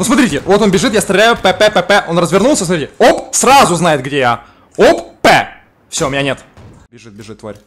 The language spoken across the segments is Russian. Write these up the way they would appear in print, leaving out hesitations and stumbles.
Ну смотрите, вот он бежит, я стреляю, п-п-п-п, он развернулся, смотрите, оп, сразу знает, где я. Оп, п. Все, меня нет. Бежит, бежит, тварь.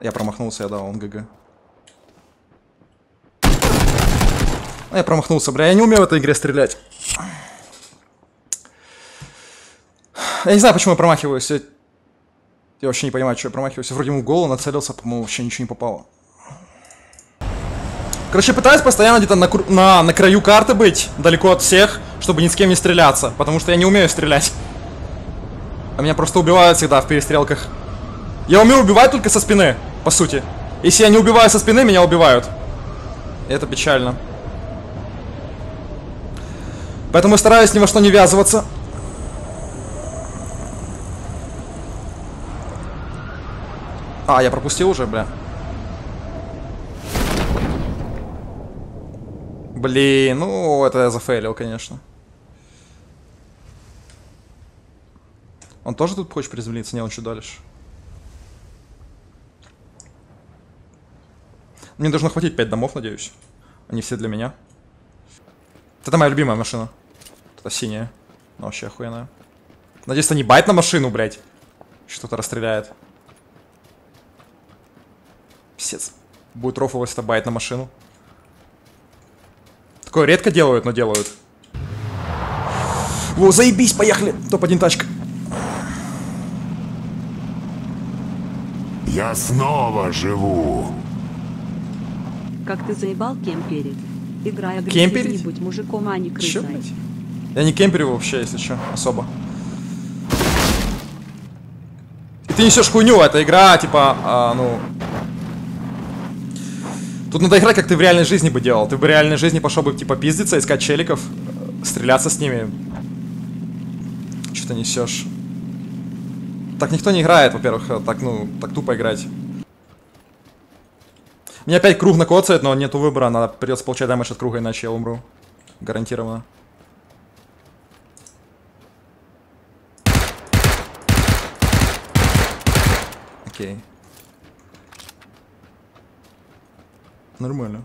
Я промахнулся, я дал, он ГГ. Я промахнулся, бля, я не умею в этой игре стрелять. Я не знаю, почему я промахиваюсь. Я вообще не понимаю, что я промахиваюсь. Вроде ему в голову нацелился, по-моему, вообще ничего не попало. Короче, пытаюсь постоянно где-то на краю карты быть, далеко от всех, чтобы ни с кем не стреляться, потому что я не умею стрелять. А меня просто убивают всегда в перестрелках. Я умею убивать только со спины, по сути. Если я не убиваю со спины, меня убивают. И это печально. Поэтому я стараюсь ни во что не ввязываться. А, я пропустил уже, бля. Блин, ну это я зафейлил, конечно. Он тоже тут хочет приземлиться? Не, он чуть дальше. Мне должно хватить 5 домов, надеюсь. Они все для меня. Это моя любимая машина. Это синяя. Она вообще охуенная. Надеюсь, это не байт на машину, блядь. Что-то расстреляет. Писец. Будет рофл, если это байт на машину. Такое редко делают, но делают. Во, заебись, поехали. Топ-1 тачка. Я снова живу. Как ты заебал кемперить? Играй агрессивней, будь мужиком, а не крысой. Чё, блядь? Я не кемперю вообще, если что, особо. И ты несешь хуйню, это игра, типа, ну... Тут надо играть, как ты в реальной жизни бы делал. Ты бы в реальной жизни пошел бы, типа, пиздиться, искать челиков, стреляться с ними. Чё ты несешь? Так никто не играет, во-первых, так, ну, так тупо играть. Мне опять круг накоцает, но нету выбора, надо придется получать дамаж от круга, иначе я умру. Гарантированно. Окей. Нормально.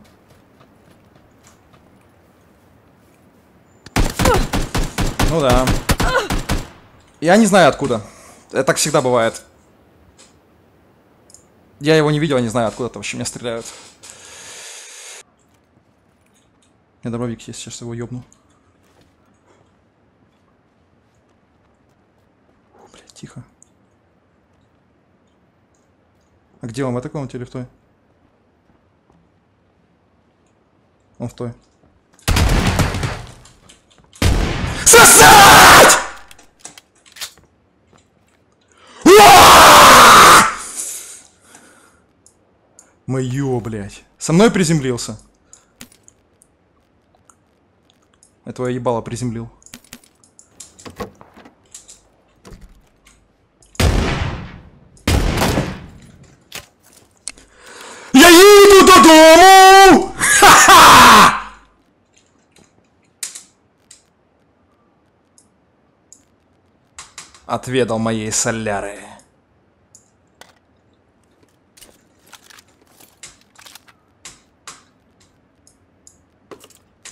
Ну да. Я не знаю откуда. Это так всегда бывает. Я его не видел, я не знаю, откуда-то вообще меня стреляют. У меня дробовик есть, сейчас его ёбну. Бля, тихо. А где он, в этой комнате или в той? Он в той. Сосать! Моё, блядь. Со мной приземлился. Этого я ебало приземлил. Я еду до дому! Ха-ха! Отведал моей соляры.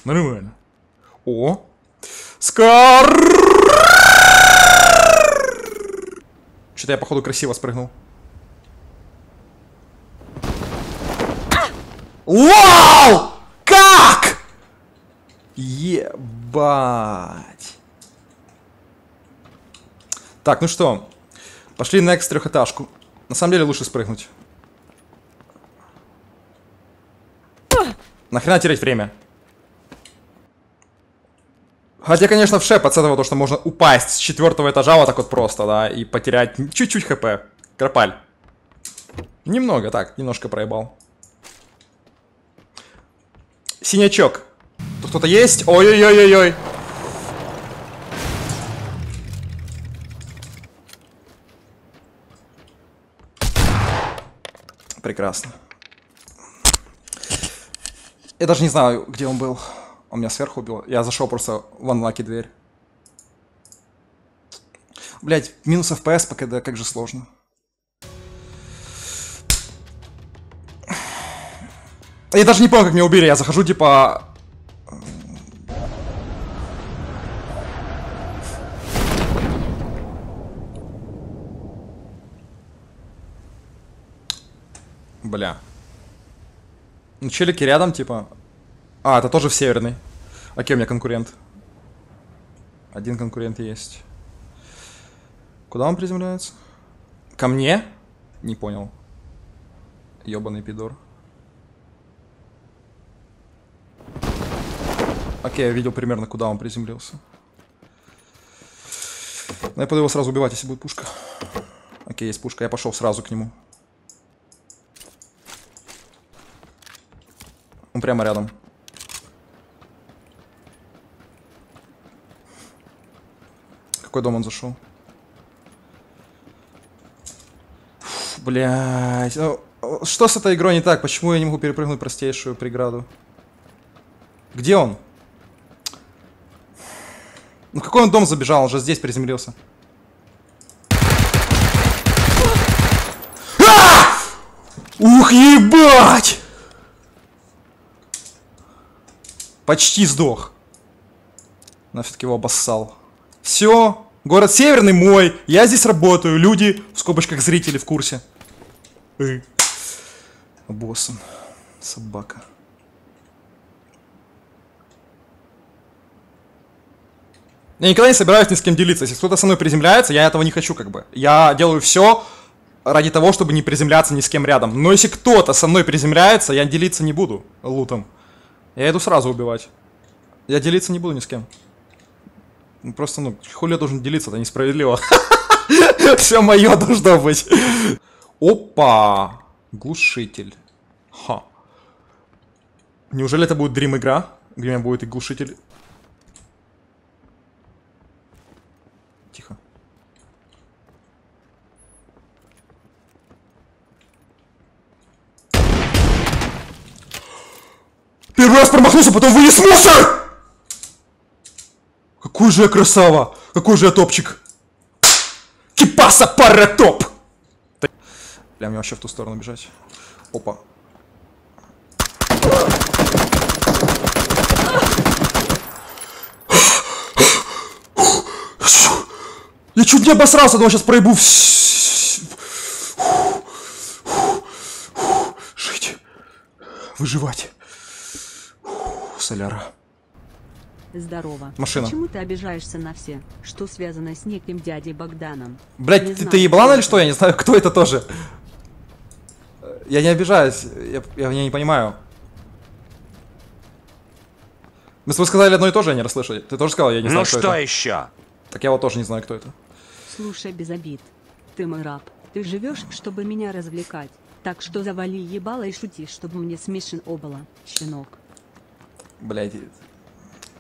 Нормально. О! Скар! Что-то я, походу, красиво спрыгнул. Вау! Как? Ебать. Так, ну что. Пошли на next трехэтажку. На самом деле лучше спрыгнуть. Нахрена терять время? Хотя, конечно, в шеп от этого то, что можно упасть с 4-го этажа вот так вот просто, да, и потерять чуть-чуть хп. Кропаль. Немного, так, немножко проебал. Синячок. Тут кто-то есть? Ой-ой-ой-ой-ой. Прекрасно. Я даже не знаю, где он был. Он меня сверху убил. Я зашел просто в анлаки дверь. Блять, минус FPS, пока да, как же сложно. Я даже не помню, как меня убили. Я захожу, типа... Бля. Ну, челики рядом, типа... А, это тоже в северный. Окей, у меня конкурент. Один конкурент есть. Куда он приземляется? Ко мне? Не понял. Ёбаный пидор. Окей, я видел примерно, куда он приземлился. Но я буду его сразу убивать, если будет пушка. Окей, есть пушка. Я пошел сразу к нему. Он прямо рядом. В какой дом он зашел? Блять. Что с этой игрой не так? Почему я не могу перепрыгнуть простейшую преграду? Где он? Ну какой он дом забежал? Он же здесь приземлился. Ух, ебать! Почти сдох. Но все-таки его обоссал. Все, город Северный мой. Я здесь работаю. Люди, в скобочках зрители, в курсе. Боссом. Собака. Я никогда не собираюсь ни с кем делиться. Если кто-то со мной приземляется, я этого не хочу, как бы. Я делаю все ради того, чтобы не приземляться ни с кем рядом. Но если кто-то со мной приземляется, я делиться не буду лутом. Я иду сразу убивать. Я делиться не буду ни с кем. Просто, ну, хули я должен делиться, это несправедливо. Все мое должно быть. Опа! Глушитель. Ха. Неужели это будет дрим игра, где у меня будет и глушитель? Тихо. Первый раз промахнулся, потом вынес мусор! Какой же я красава! Какой же я топчик! Кипаса пара топ! Бля, мне вообще в ту сторону бежать. Опа. Я чуть не обосрался, но сейчас проебу. Жить. Выживать. Соляра. Здорово. Машина. Почему ты обижаешься на все, что связано с неким дядей Богданом? Блять, ты еблан или что? Я не знаю, кто это тоже. Я не обижаюсь, я не понимаю. Мы с тобой сказали одно и то же, я не расслышал. Ты тоже сказал, я не знаю, ну кто что это. Еще? Так я вот тоже не знаю, кто это. Слушай, без обид. Ты мой раб. Ты живешь, чтобы меня развлекать. Так что завали ебало и шути, чтобы мне смешен обало, щенок. Блять,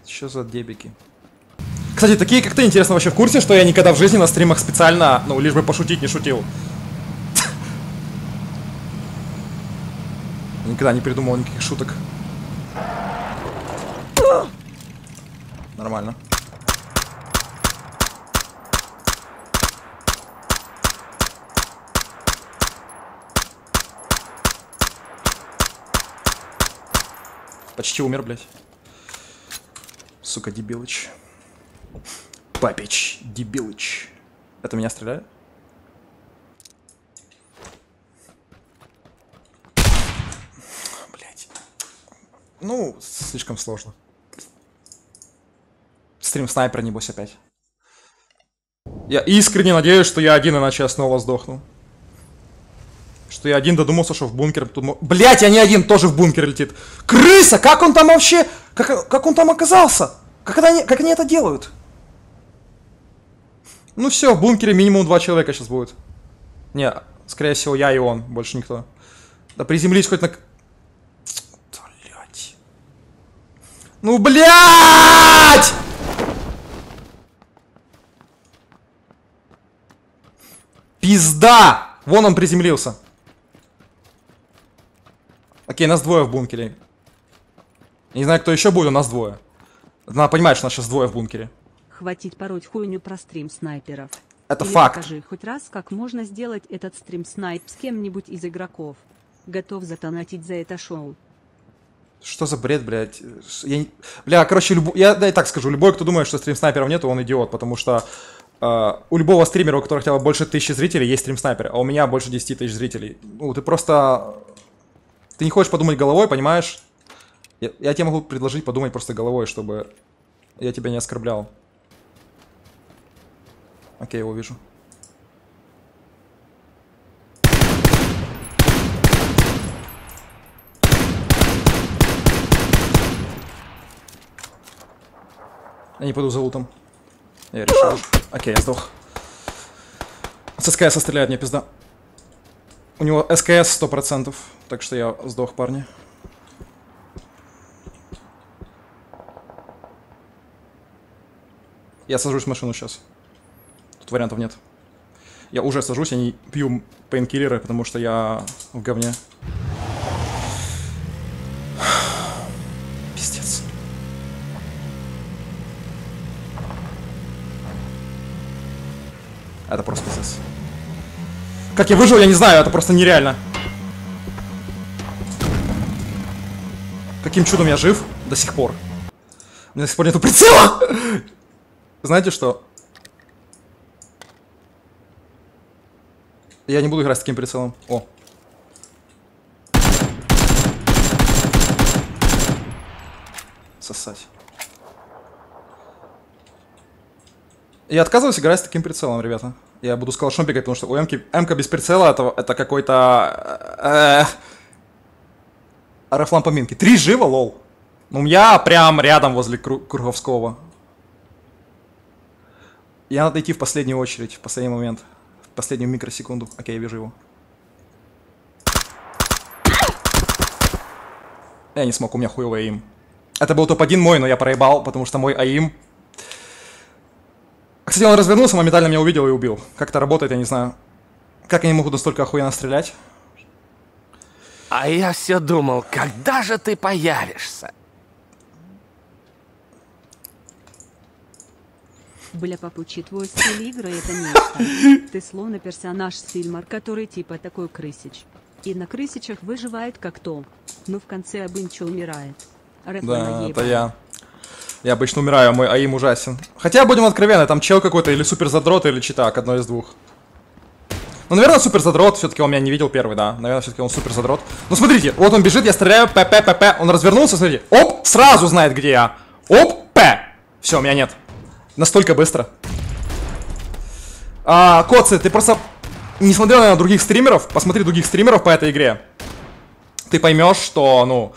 что за дебики? Кстати, такие как ты, интересно, вообще в курсе, что я никогда в жизни на стримах специально, ну, лишь бы пошутить, не шутил. Никогда не придумал никаких шуток. Нормально. Почти умер, блядь. Сука, дебилыч. Папич, дебилыч. Это меня стреляет? Блядь. Ну, слишком сложно. Стрим-снайпер, небось, опять. Я искренне надеюсь, что я один, иначе я снова сдохну. Что я один додумался, что в бункер тут... Блять, я не один, тоже в бункер летит. Крыса, как он там вообще... Как он там оказался? Как они это делают? Ну все, в бункере минимум 2 человека сейчас будет. Не, скорее всего, я и он, больше никто. Да приземлись хоть на... Блять. Ну, блять! Пизда! Вон он приземлился. Окей, нас двое в бункере. Я не знаю, кто еще будет, у нас двое. Надо понимать, что нас сейчас двое в бункере. Хватит пороть хуйню про стрим снайперов. Это или факт. Покажи хоть раз, как можно сделать этот стрим снайп с кем-нибудь из игроков. Готов затонатить за это шоу. Что за бред, блядь? Я и так скажу, любой, кто думает, что стрим-снайперов нету, он идиот, потому что у любого стримера, у которого хотя бы больше 1000 зрителей, есть стрим-снайпер, а у меня больше 10 тысяч зрителей. Ну, ты просто... Ты не хочешь подумать головой, понимаешь? Я тебе могу предложить подумать просто головой, чтобы я тебя не оскорблял. Окей, его вижу. Я не пойду за лутом. Я решил. Окей, я сдох. С СКС стреляет мне, пизда. У него СКС 100%, так что я сдох, парни. Я сажусь в машину сейчас. Тут вариантов нет. Я уже сажусь, я не пью пейнкиллеры, потому что я в говне. Пиздец. Это просто пиздец. Как я выжил, я не знаю, это просто нереально. Каким чудом я жив до сих пор? У меня до сих пор нету прицела! Знаете что? Я не буду играть с таким прицелом. О. Сосать. Я отказываюсь играть с таким прицелом, ребята. Я буду с калашом бегать, потому что у М-ка без прицела это какой-то... Рофланпоминки. 3 живо, лол. Ну, у меня прям рядом возле Круговского. Я надо идти в последнюю очередь, в последний момент, в последнюю микросекунду. Окей, я вижу его. Я не смог, у меня хуевый аим. Это был топ-1 мой, но я проебал, потому что мой аим... Кстати, он развернулся, моментально меня увидел и убил. Как это работает, я не знаю. Как они могут настолько охуенно стрелять? А я все думал, когда же ты появишься? Бля, Папучи, твой стиль игры это нечто. Ты словно персонаж с фильма, который типа такой крысич. И на крысичах выживает как то. Но в конце обычно умирает. Да, это я. Я обычно умираю, мой аим ужасен. Хотя, будем откровенны, там чел какой-то или супер задрот, или читак, одно из двух. Ну, наверное, супер задрот, все-таки он меня не видел первый, да. Наверное, все-таки он супер задрот. Ну, смотрите, вот он бежит, я стреляю, п-п-п-п, он развернулся, смотрите. Оп, сразу знает, где я. Оп, п. Все, меня нет. Настолько быстро. Коцы, ты просто не смотрел на других стримеров. Посмотри других стримеров по этой игре. Ты поймешь, что, ну,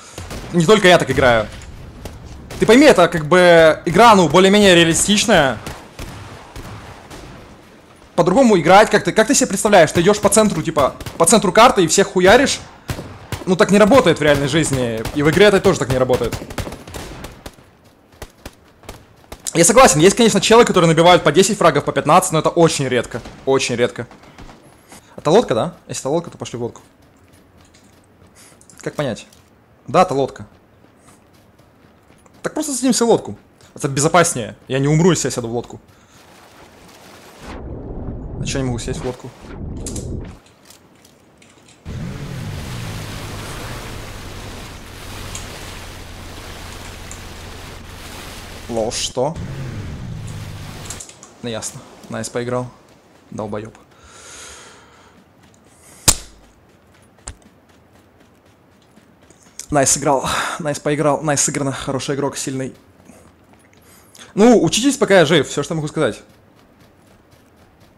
не только я так играю. Ты пойми, это как бы игра, ну, более-менее реалистичная. По-другому играть, как ты себе представляешь? Ты идешь по центру, типа, по центру карты и всех хуяришь? Ну, так не работает в реальной жизни. И в игре это тоже так не работает. Я согласен, есть, конечно, челы, которые набивают по 10 фрагов, по 15, но это очень редко. Очень редко. Это лодка, да? Если это лодка, то пошли в лодку. Как понять? Да, это лодка. Так просто садимся в лодку. Это безопаснее. Я не умру, если я сяду в лодку. А чё я не могу сесть в лодку? Лол, что? Ну ясно. Найс поиграл. Долбоёб. Найс сыграл. Найс поиграл. Найс сыграно. Хороший игрок, сильный. Ну, учитесь, пока я жив. Все, что могу сказать.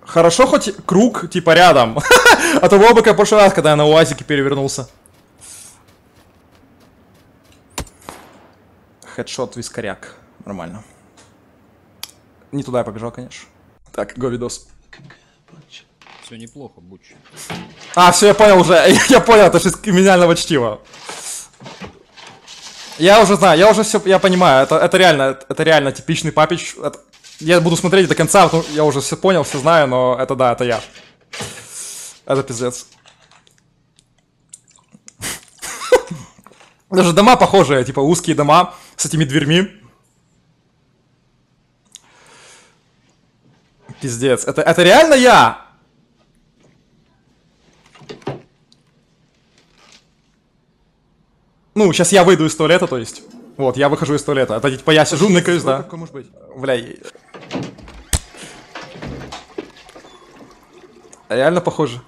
Хорошо, хоть круг, типа, рядом. А то было бы как в прошлый раз, когда я на УАЗике перевернулся. Хедшот вискаряк. Нормально. Не туда я побежал, конечно. Так, го видос. Все неплохо, Буч. А, все, я понял уже. Я понял, это же из криминального чтива. Я уже знаю, я уже все, я понимаю. Это реально типичный Папич. Я буду смотреть до конца, потому, я уже все понял, все знаю, но это да, это я. Это пиздец. Даже дома похожие, типа узкие дома с этими дверьми. Пиздец, это реально я? Ну, сейчас я выйду из туалета, то есть. Вот, я выхожу из туалета. Это типа я сижу, ныкаюсь, да. Какой может быть? Бля. Реально похоже.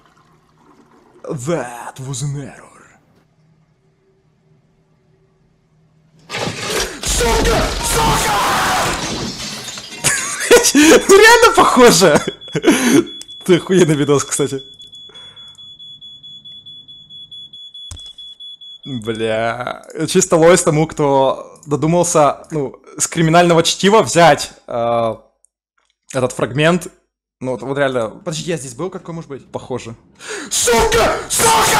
That was an error. Сука! Сука! Реально похоже! Ты охуенный видос, кстати. Бля, чисто лось тому, кто додумался, ну, с криминального чтива взять этот фрагмент. Ну, вот реально... Подожди, я здесь был, какой может быть? Похоже. Сука! Сука!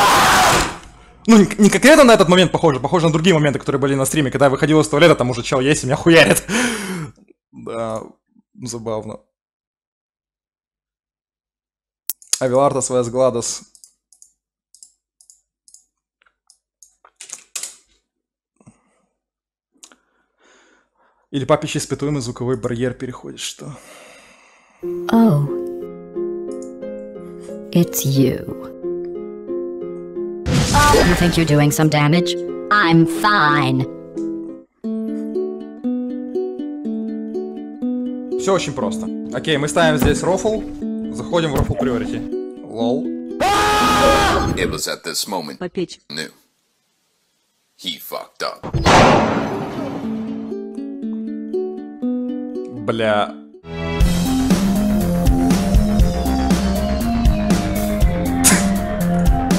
Ну, не конкретно на этот момент похоже, похоже на другие моменты, которые были на стриме. Когда я выходил из туалета, там уже чел есть и меня хуярит. Да, забавно. Авилартас vs Гладос. Или Папич испытуемый звуковой барьер переходит, что? Oh, it's you. Oh, you think you're doing some damage? I'm fine. Все очень просто. Окей, мы ставим здесь рофл, заходим в рофл приорити. Лол. It was at this moment. Папич. No. He fucked up. Бля.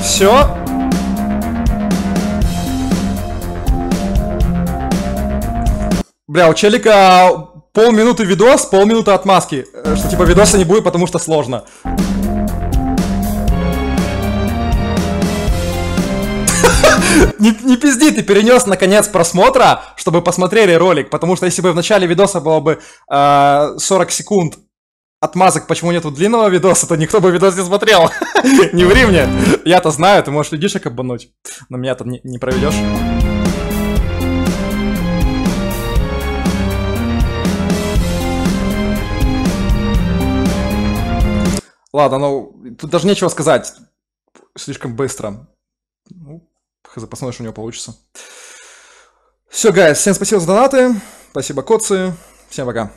Все? Бля, у челика полминуты видос, полминуты отмазки. Что типа видоса не будет, потому что сложно. Не пизди, ты перенес на конец просмотра, чтобы посмотрели ролик, потому что если бы в начале видоса было бы 40 секунд отмазок, почему нету длинного видоса, то никто бы видос не смотрел. Не ври мне. Я-то знаю, ты можешь людишек обмануть, но меня там не проведешь. Ладно, ну тут даже нечего сказать. Слишком быстро. Посмотрим, что у него получится. Все, guys, всем спасибо за донаты. Спасибо, коцы. Всем пока.